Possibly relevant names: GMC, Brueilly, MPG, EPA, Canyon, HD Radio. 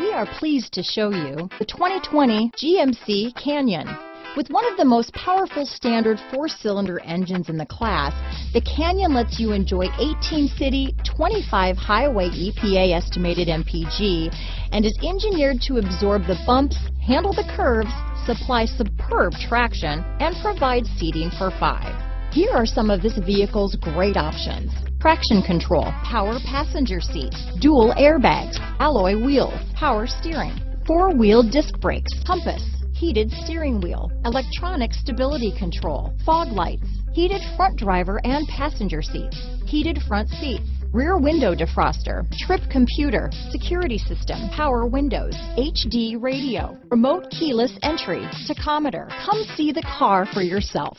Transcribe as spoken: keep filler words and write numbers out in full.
We are pleased to show you the twenty twenty G M C Canyon. With one of the most powerful standard four-cylinder engines in the class, the Canyon lets you enjoy eighteen city, twenty-five highway E P A estimated M P G, and is engineered to absorb the bumps, handle the curves, supply superb traction, and provide seating for five. Here are some of this vehicle's great options: traction control, power passenger seat, dual airbags, alloy wheels, power steering, four-wheel disc brakes, compass, heated steering wheel, electronic stability control, fog lights, heated front driver and passenger seats, heated front seats, rear window defroster, trip computer, security system, power windows, H D radio, remote keyless entry, tachometer. Come see the car for yourself.